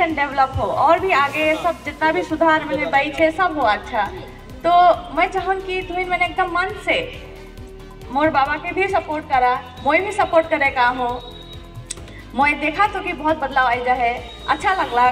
Education develop हो और भी आगे सब जितना भी सुधार मिले बाई है सब हो अच्छा। तो मैं चाहूँ कि तुम्हें मैंने एकदम मन से मोर बाबा के भी सपोर्ट करा, मोई भी सपोर्ट करे काम हो, मोई देखा तो कि बहुत बदलाव आई जा है, अच्छा लगला।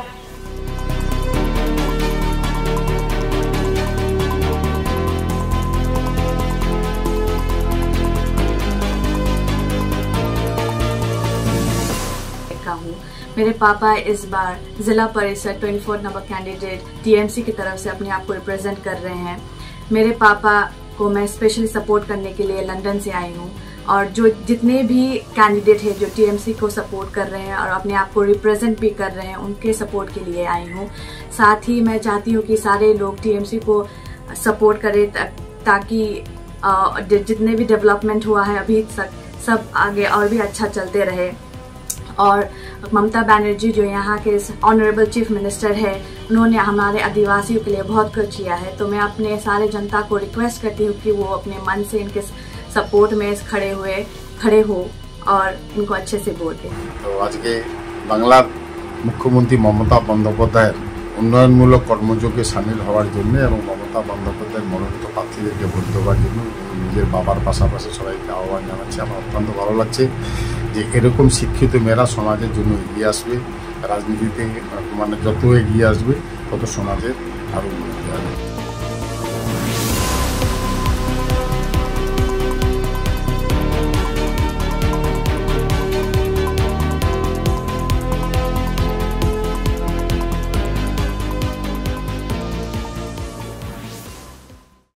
मेरे पापा इस बार जिला परिषद 24 नंबर कैंडिडेट टीएमसी की तरफ से अपने आप को रिप्रेजेंट कर रहे हैं। मेरे पापा को मैं स्पेशली सपोर्ट करने के लिए लंदन से आई हूँ और जो जितने भी कैंडिडेट हैं जो टीएमसी को सपोर्ट कर रहे हैं और अपने आप को रिप्रेजेंट भी कर रहे हैं उनके सपोर्ट के लिए आई हूँ। साथ ही मैं चाहती हूँ कि सारे लोग टीएमसी को सपोर्ट करें ताकि जितने भी डेवलपमेंट हुआ है अभी तक सब आगे और भी अच्छा चलते रहे। और ममता बनर्जी जो यहाँ के ऑनरेबल चीफ मिनिस्टर है उन्होंने हमारे आदिवासियों के लिए बहुत कुछ किया है, तो मैं अपने सारे जनता को रिक्वेस्ट करती हूँ कि वो अपने मन से इनके सपोर्ट में खड़े हो और इनको अच्छे से बोलते हैं। तो आज के बांग्ला मुख्यमंत्री ममता बंदोपाध्याय উন্নয়নমূলক কর্মযোগে সামিল হওয়ার জন্য এবং মমতা বন্দ্যোপাধ্যায়ের মনোনীত প্রার্থীদেরকে ভোট দেওয়ার জন্য নিজের বাবার পাশাপাশি সবাইকে আহ্বান জানাচ্ছি। আমার অত্যন্ত ভালো লাগছে যে এরকম শিক্ষিত মেয়েরা সমাজের জন্য এগিয়ে আসবে, রাজনীতিতে মানে যত এগিয়ে আসবে তত সমাজের আরও উন্নতি হবে।